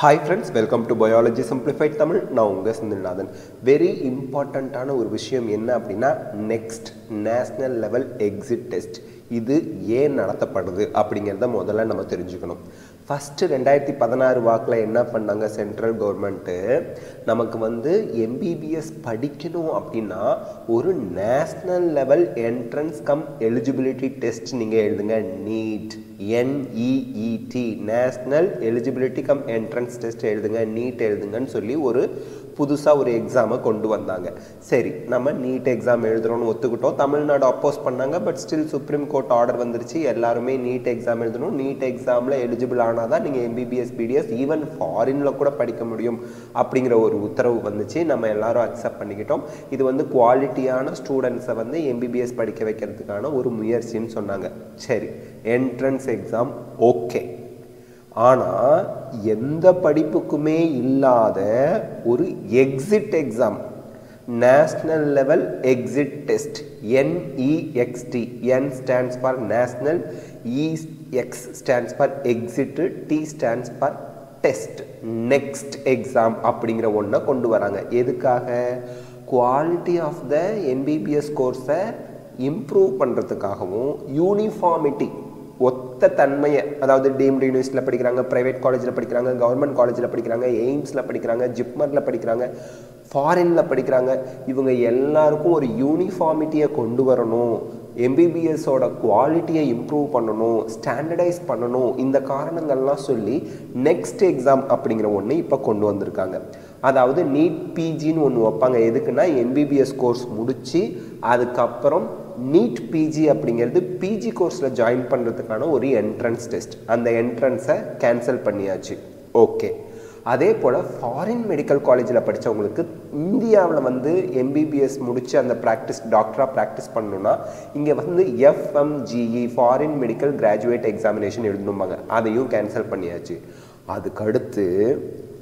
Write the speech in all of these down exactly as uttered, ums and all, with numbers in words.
Hi friends, welcome to Biology Simplified Tamil. Now unga Sindhanathan. Very important ஆன ஒரு விஷயம் என்ன அப்படின்னா next national level exit test இது ஏன் நடத்தப்படுது அப்படிங்கறத முதல்ல நம்ம தெரிஞ்சுக்கணும். First twenty sixteen வாக்குல என்ன பண்ணாங்க சென்ட்ரல் கவர்மெண்ட் நமக்கு வந்து M B B S படிக்கணும் அப்படினா ஒரு national level entrance cum eligibility test நீங்க எழுதுங்க NEET N E E T national eligibility cum entrance test எழுதுங்க NEET எழுதுங்கன்னு சொல்லி ஒரு புதுசா ஒரு எக்ஸாமை கொண்டு வந்தாங்க. சரி நம்ம நீட் எக்ஸாம் எழுதறோம்னு ஒத்துக்கிட்டோம். தமிழ்நாடு அப்போஸ் பண்ணாங்க but still supreme court order வந்துருச்சு எல்லாரும் நீட் எக்ஸாம் எழுதணும். நீட் எக்ஸாம்ல எலிஜிபிள் ஆனாதான் நீங்க M B B S B D S even ஃபாரின்ல கூட படிக்க முடியும் அப்படிங்கற ஒரு உத்தரவு வந்துச்சு. நம்ம எல்லாரும் அக்செப்ட் பண்ணிக்கிட்டோம். இது வந்து குவாலிட்டியான ஸ்டூடண்ட்ஸை வந்து M B B S படிக்க வைக்கிறதுக்கான ஒரு முயற்சின்னு சொன்னாங்க. சரி என்ட்ரன்ஸ் எக்ஸாம் ஓகே. ஆனா எந்த படிப்புக்குமே இல்லாத ஒரு exit exam national level exit test N E X T N stands for national, E X stands for exit, T stands for test, next exam அப்படிங்கிற ஒண்ண கொண்டு வராங்க. எதுக்காக? Quality of the M B B S கோர்ஸை improve பண்றதுக்காகவும் uniformity ஒத்த தன்மையை அதாவது டீம்டு யூனிவர்சிட்டியில் படிக்கிறாங்க, ப்ரைவேட் காலேஜில் படிக்கிறாங்க, கவர்மெண்ட் காலேஜில் படிக்கிறாங்க, எய்ம்ஸில் படிக்கிறாங்க, ஜிப்மரில் படிக்கிறாங்க, ஃபாரினில் படிக்கிறாங்க, இவங்க எல்லாருக்கும் ஒரு யூனிஃபார்மிட்டியை கொண்டு வரணும், M B B S-ஓட குவாலிட்டியை இம்ப்ரூவ் பண்ணணும், ஸ்டாண்டர்டைஸ் பண்ணணும், இந்த காரணங்கள்லாம் சொல்லி நெக்ஸ்ட் எக்ஸாம் அப்படிங்கிற ஒன்று இப்போ கொண்டு வந்திருக்காங்க. அதாவது நீட் பிஜின்னு ஒன்று வைப்பாங்க. எதுக்குன்னா M B B S course முடித்து அதுக்கப்புறம் நீட் பிஜி அப்படிங்கிறது பிஜி கோர்ஸில் ஜாயின் பண்ணுறதுக்கான ஒரு என்ட்ரன்ஸ் டெஸ்ட். அந்த என்ட்ரன்ஸை கேன்சல் பண்ணியாச்சு. ஓகே. அதே போல் ஃபாரின் மெடிக்கல் காலேஜில் படித்தவங்களுக்கு இந்தியாவில் வந்து M B B S முடித்து அந்த ப்ராக்டிஸ் டாக்டராக ப்ராக்டிஸ் பண்ணணுன்னா இங்கே வந்து F M G E foreign medical graduate examination எழுதணும்பாங்க. அதையும் கேன்சல் பண்ணியாச்சு. அதுக்கடுத்து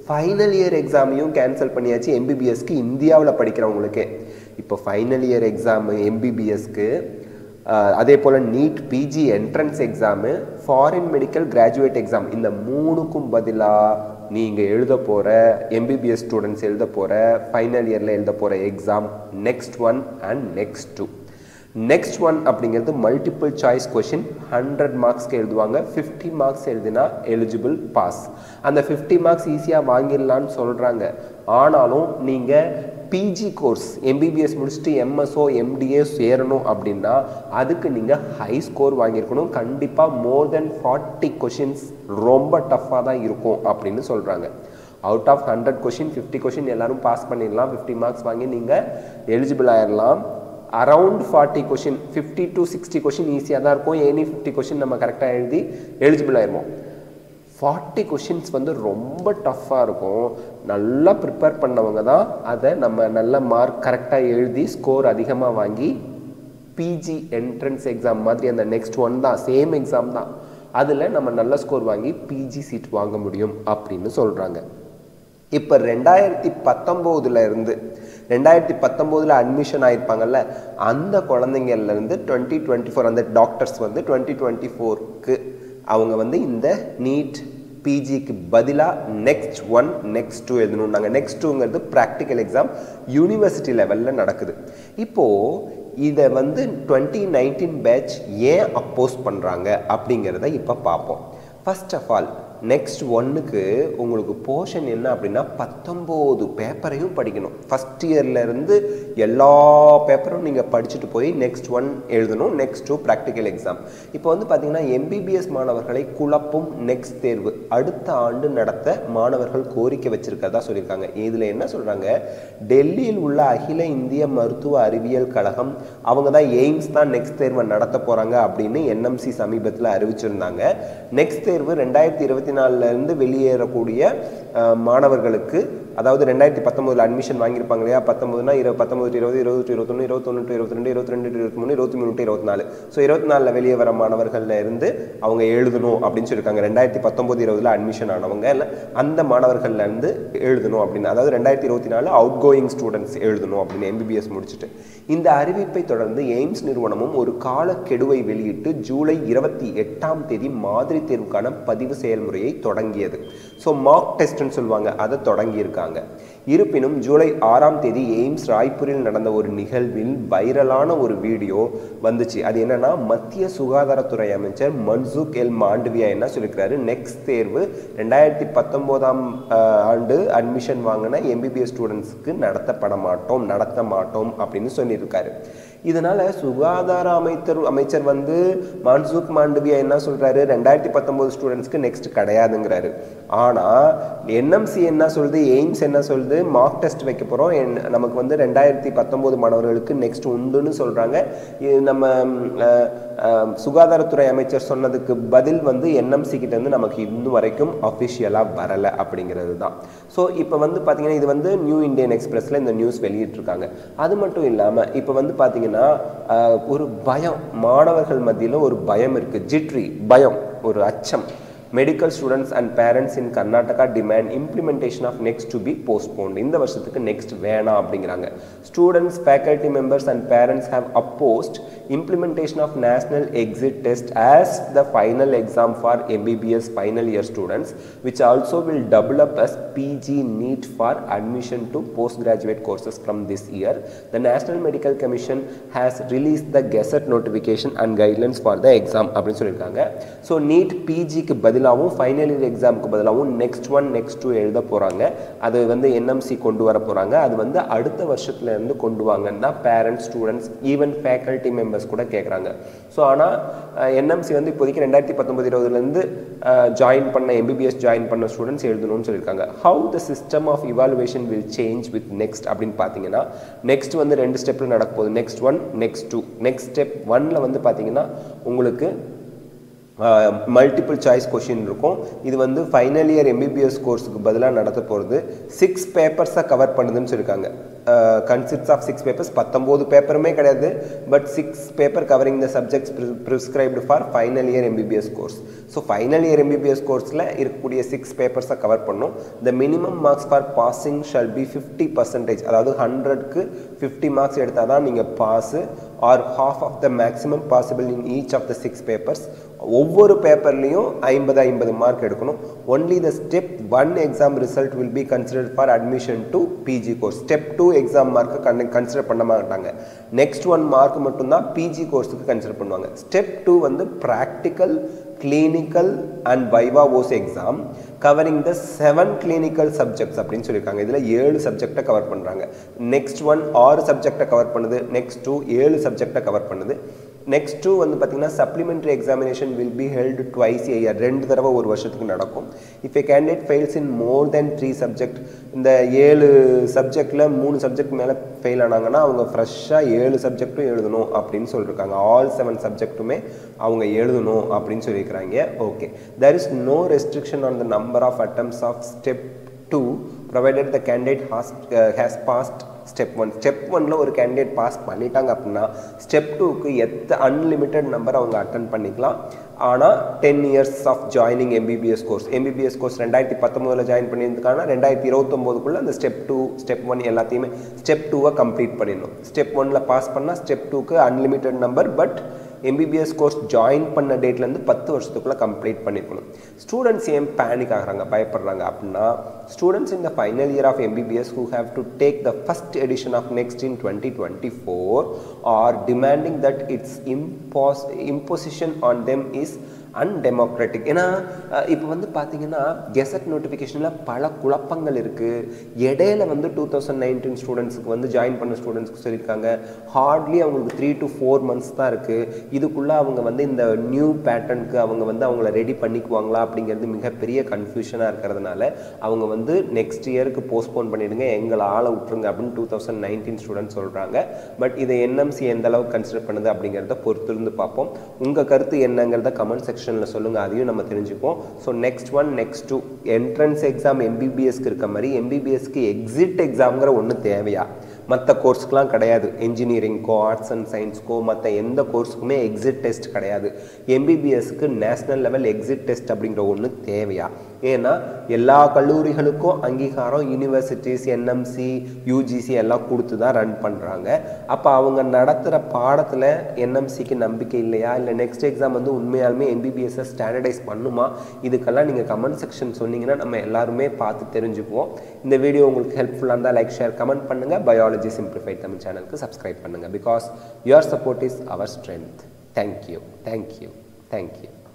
ஃபைனல் இயர் எக்ஸாமையும் கேன்சல் பண்ணியாச்சு M B B S-க்கு இந்தியாவில் படிக்கிறவங்களுக்கே. இப்போ final year exam M B B S-க்கு, அதே போல் NEET PG entrance exam, foreign medical graduate exam, இந்த மூணுக்கும் பதிலாக நீங்கள் எழுத போகிற M B B S students எழுத போகிற ஃபைனல் இயரில் எழுத போகிற exam next one and next two. Next one அப்படிங்கிறது மல்டிபிள் சாய்ஸ் கொஷின், ஹண்ட்ரட் மார்க்ஸ்க்கு எழுதுவாங்க. ஃபிஃப்டி மார்க்ஸ் எழுதினா எலிஜிபிள் பாஸ். அந்த ஃபிஃப்டி மார்க்ஸ் ஈஸியாக வாங்கிடலான்னு சொல்கிறாங்க. ஆனாலும் நீங்கள் PG course M B B S முடிச்சுட்டு எம்எஸ்ஓ எம்டிஏ சேரணும் அப்படின்னா அதுக்கு நீங்கள் ஹை ஸ்கோர் வாங்கியிருக்கணும். கண்டிப்பாக மோர் தென் ஃபார்ட்டி கொஷின்ஸ் ரொம்ப டஃப்பாக தான் இருக்கும் அப்படின்னு சொல்கிறாங்க. Out of hundred question fifty question எல்லோரும் பாஸ் பண்ணிடலாம், ஃபிஃப்டி மார்க்ஸ் வாங்கி நீங்கள் எலிஜிபிள் ஆகிடலாம். Around forty question fifty to sixty question ஈஸியாக தான் இருக்கும். எனி ஃபிஃப்டி கொஷின் நம்ம கரெக்டாக எழுதி எலிஜிபிள் ஆகிருவோம். ஃபார்ட்டி கொஷின்ஸ் வந்து ரொம்ப டஃப்பாக இருக்கும். நல்லா ப்ரிப்பேர் பண்ணவங்க தான் அதை நம்ம நல்ல மார்க் கரெக்டாக எழுதி ஸ்கோர் அதிகமாக வாங்கி பிஜி என்ட்ரன்ஸ் எக்ஸாம் மாதிரி அந்த நெக்ஸ்ட் ஒன் தான் சேம் எக்ஸாம் தான், அதில் நம்ம நல்ல ஸ்கோர் வாங்கி பிஜி சீட் வாங்க முடியும் அப்படின்னு சொல்கிறாங்க. இப்போ ரெண்டாயிரத்தி பத்தொம்போதுல இருந்து ரெண்டாயிரத்தி பத்தொம்போதில் அட்மிஷன் ஆகிருப்பாங்கள்ல அந்த குழந்தைங்கள்லேருந்து டுவெண்ட்டி டுவெண்ட்டி ஃபோர் அந்த டாக்டர்ஸ் வந்து டுவெண்ட்டி டுவெண்ட்டி ஃபோருக்கு அவங்க வந்து இந்த நீட் பிஜிக்கு பதிலாக நெக்ஸ்ட் ஒன் நெக்ஸ்ட் டூ எழுதணும். நாங்கள் நெக்ஸ்ட் டூங்கிறது ப்ராக்டிக்கல் எக்ஸாம் யூனிவர்சிட்டி லெவலில் நடக்குது. இப்போது இதை வந்து டுவெண்ட்டி நைன்டீன் பேட்ச் ஏன் அப்போஸ் பண்ணுறாங்க அப்படிங்கிறத இப்போ பார்ப்போம். ஃபர்ஸ்ட் ஆஃப் ஆல் நெக்ஸ்ட் ஒன்னுக்கு உங்களுக்கு போர்ஷன் என்ன அப்படின்னா பத்தொம்போது பேப்பரையும் படிக்கணும். ஃபஸ்ட் இயர்லேருந்து எல்லா பேப்பரும் நீங்கள் படிச்சுட்டு போய் நெக்ஸ்ட் ஒன் எழுதணும், நெக்ஸ்ட் டூ ப்ராக்டிக்கல் எக்ஸாம். இப்போ வந்து பார்த்திங்கன்னா M B B S மாணவர்களை குழப்பும் நெக்ஸ்ட் தேர்வு அடுத்த ஆண்டு நடத்த மாணவர்கள் கோரிக்கை வச்சுருக்கிறதா சொல்லியிருக்காங்க. இதில் என்ன சொல்கிறாங்க, டெல்லியில் உள்ள அகில இந்திய மருத்துவ அறிவியல் கழகம் அவங்க தான் எய்ம்ஸ் தான் நெக்ஸ்ட் தேர்வை நடத்த போகிறாங்க அப்படின்னு N M C சமீபத்தில் அறிவிச்சிருந்தாங்க. நெக்ஸ்ட் தேர்வு ரெண்டாயிரத்தி இருபத்தி நாலுலேருந்து வெளியேறக்கூடிய மாணவர்களுக்கு அதாவது twenty nineteen ல அட்மிஷன் வாங்கி இருப்பாங்க இல்லையா nineteen னா twenty twenty twenty-one twenty-two twenty-three twenty-four twenty-five twenty-six twenty-seven twenty-eight twenty-nine so twenty-four ல வெளிய வர மாணவர்கள்ல இருந்து அவங்க எழுதணும் அப்படினு சொல்லிருக்காங்க twenty nineteen twenty ல அட்மிஷன் ஆனவங்க அந்த மாணவர்கள்ல இருந்து எழுதணும் அப்படினா அதாவது twenty twenty-four outgoing students எழுதணும் அப்படினு M B B S முடிச்சிட்டு இந்த அறிவிப்பை தொடர்ந்து AIMS நிறுவனமும் ஒரு கால கெடுவை வெளியிட்டு ஜூலை இருபத்தி எட்டாம் தேதி மாதிரி தேர்வுக்கான பதிவு செயல்முறையை தொடங்கியது சோ மாக் டெஸ்ட் ன்னு சொல்வாங்க அத தொடங்கி இருக்காங்க இருப்பினும் ஜூலை ஆறாம் தேதி AIMS ராய்பூரில் நடந்த ஒரு நிகழ்வில் வைரலான ஒரு வீடியோ வந்துச்சு அது என்னன்னா மத்திய சுகாதார துறை அமைச்சர் மன்சுக் எல் மாண்டவியா என்ன சொல்லிருக்காரு நெக்ஸ்ட் தேர்வு twenty nineteen ஆம் ஆண்டு அட்மிஷன் வாங்கின M B B S ஸ்டூடண்ட்ஸ்க்கு நடத்தப்பட மாட்டோம் நடத்த மாட்டோம் அப்படினு சொல்லிருக்காரு இதனால சுகாதார அமைச்சர் அமைச்சர் வந்து மன்சுக் மாண்டவியா என்ன சொல்றாரு twenty nineteen ஸ்டூடண்ட்ஸ்க்கு நெக்ஸ்ட் கிடையாதுங்கறாரு ஆனா N M C என்ன சொல்லுது AIMS என்ன சொல்லுது மார்க் டெஸ்ட் வைக்க போறோம் நமக்கு வந்து twenty nineteen மாணவர்களுக்கு நெக்ஸ்ட் உண்டுன்னு சொல்றாங்க நம்ம சுகாதார துறை அமைச்சர் சொன்னதுக்கு பதில் வந்து N M C கிட்ட இருந்து நமக்கு இன்னும் வரைக்கும் ஆபீஷியலா வரல அப்படிங்கிறதுதான் சோ இப்போ வந்து பாத்தீங்கன்னா இது வந்து நியூ இந்தியன் எக்ஸ்பிரஸ்ல இந்த நியூஸ் வெளியிட்டிருக்காங்க அது மட்டும் இல்லாம இப்போ வந்து பாத்தீங்கன்னா ஒரு பயம் மாணவர்கள் மத்தியில ஒரு பயம் இருக்கு ஜிட்ரி பயம் ஒரு அச்சம் medical students and parents in Karnataka demand implementation of next to be postponed இந்த வருஷத்துக்கு next வேணா அப்படிங்கறாங்க students faculty members and parents have opposed implementation of national exit test as the final exam for M B B S final year students which also will double up as P G NEET for admission to postgraduate courses from this year the National Medical Commission has released the gazette notification and guidelines for the exam அப்படினு சொல்லிருக்காங்க so NEET P G க்கு பதில் Final year exam को बदलाऊँ next one next two ऐड द पोरांगे आदो वंदे N M C कोण्डु वारा पोरांगे आदो वंदे आड़त वर्षत ले अंदो कोण्डु वांगे ना parents students even faculty members कोड़ा केक रांगे so आना N M C वंदे इपोधिके twenty nineteen रोज़ले अंदे join पन्ना M B B S join पन्ना students ऐड दोनों चलेर कांगे how the system of evaluation will change with next अपनी पातिंगे ना next वंदे रेंड step ले नडक पोद next one next two next step one ला वंदे पातिंगे ना उंगलके Uh, multiple choice question இருக்கும் இது வந்து final year M B B S கோர்ஸ்க்கு பதிலா நடத்த போறது six papers ஆ கவர் பண்ணுதுன்னு சொல்லிருக்காங்க consists of six papers nineteen paper மே கிடையாது but six paper covering the subjects prescribed for final year M B B S course so final year M B B S courseல இருக்கக்கூடிய six papers ஆ cover பண்ணனும் the minimum marks for passing shall be fifty percentage அதாவது one hundred க்கு fifty marks எடுத்தாதான் நீங்க pass or half of the maximum possible in each of the six papers ஒவ்வொரு பேப்பர்லயும் fifty fifty mark எடுக்கணும் only the step one exam result will be considered for admission to P G course step two exam mark consider பண்ண மாட்டாங்க next one mark மட்டும் தான் P G கோர்ஸ்க்கு consider பண்ணுவாங்க step two வந்து practical clinical and viva voce exam covering the seven clinical subjects அப்படினு சொல்லிருக்காங்க இதுல seven subject கவர் பண்றாங்க next one six subject cover பண்ணுது next two seven subject cover பண்ணுது next two வந்து பாத்தீங்கன்னா supplementary examination will be held twice a year ரெண்டு தடவை ஒரு வருஷத்துக்கு நடக்கும் if a candidate fails in more than three subject இந்த seven subjectல three subject மேல ஃபெயில் ஆனாங்கன்னா அவங்க ஃப்ரெஷா seven subjecட்டும் எழுதணும் அப்படினு சொல்லிருக்காங்க all seven subjectுமே அவங்க எழுதணும் அப்படினு சொல்லிருக்காங்க okay there is no restriction on the number of attempts of step two provided the candidate has, uh, has passed step one step one ல ஒரு கேண்டிடேட் பாஸ் பண்ணிட்டாங்க அப்படினா step two க்கு எத்த அன்லிமிட்டட் நம்பர் அவங்க அட்டெண்ட் பண்ணிக்கலாம் ஆனா ten years of joining M B B S course M B B S course twenty nineteen ல ஜாயின் பண்ணிருந்ததுக்கான twenty twenty-nine குள்ள அந்த step two step one எல்லாத்தையுமே step two-வ கம்ப்ளீட் பண்ணிரணும் step one ல பாஸ் பண்ணா step two க்கு unlimited number but M B B S course join பண்ண டேட்ல இருந்து ten வருஷத்துக்குள்ள கம்ப்ளீட் பண்ணிக்கணும் ஸ்டூடண்ட்ஸ் ஏன் panic ஆகறாங்க பயப்படுறாங்க அப்படினா students in the final year of M B B S who have to take the first edition of next in twenty twenty-four are demanding that its impos imposition on them is undemocratic ஏனா இப்போ வந்து பாத்தீங்கன்னா gazette நோட்டிஃபிகேஷன்ல பல குழப்பங்கள் இருக்கு இடையில வந்து twenty nineteen ஸ்டூடண்ட்ஸ்க்கு வந்து ஜாயின் பண்ண ஸ்டூடண்ட்ஸ்க்கு சொல்லிருக்காங்க ஹார்ட்லி அவங்களுக்கு three to four months தான் இருக்கு இதுக்குள்ள அவங்க வந்து இந்த நியூ பேட்டர்னுக்கு அவங்க வந்து அவங்கள ரெடி பண்ணிக்குவாங்களா அப்படிங்கிறது மிகப்பெரிய கன்ஃபியூஷனா இருக்குறதனால அவங்க வந்து நெக்ஸ்ட் இயருக்கு போஸ்ட்போன் பண்ணிடுங்க எங்கள ஆள விட்டுருங்க அப்படி twenty nineteen ஸ்டூடண்ட்ஸ் சொல்றாங்க பட் இத N M C எந்த அளவுக்கு கன்சிடர் பண்ணுது அப்படிங்கறத பொறுத்திருந்து பாப்போம் உங்க கருத்து என்னங்கறத comment section section la solunga adiyum nama therinjikom. So next one, next two entrance exam M B B S ku irukka mari M B B S ku exit exam gura onnu thevaiya மற்ற கோர்ஸ்க்குலாம் கிடையாது. என்ஜினியரிங்கோ arts and சயின்ஸ்க்கோ மற்ற எந்த கோர்ஸுக்குமே exit test கிடையாது. எம்பிபிஎஸ்க்கு national level exit test அப்படிங்கிற ஒன்று தேவையா? ஏன்னா எல்லா கல்லூரிகளுக்கும் அங்கீகாரம் யூனிவர்சிட்டிஸ் என்எம்சி யூஜிசி எல்லாம் கொடுத்து தான் ரன் பண்ணுறாங்க. அப்போ அவங்க நடத்துகிற பாடத்தில் என்எம்சிக்கு நம்பிக்கை இல்லையா? இல்லை நெக்ஸ்ட் எக்ஸாம் வந்து உண்மையாலுமே எம்பிபிஎஸ்ஸை ஸ்டாண்டர்டைஸ் பண்ணுமா? இதுக்கெல்லாம் நீங்கள் கமெண்ட் செக்ஷன் சொன்னீங்கன்னா நம்ம எல்லாருமே பார்த்து தெரிஞ்சுக்குவோம். இந்த வீடியோ உங்களுக்கு ஹெல்ப்ஃபுல்லாக இருந்தால் லைக் ஷேர் கமெண்ட் பண்ணுங்கள். பயாலஜி சிம்பிளிஃபைட் தமிழ் சேனலுக்கு சப்ஸ்கிரைப் பண்ணுங்கள். Because your support is our strength. Thank you thank you thank you.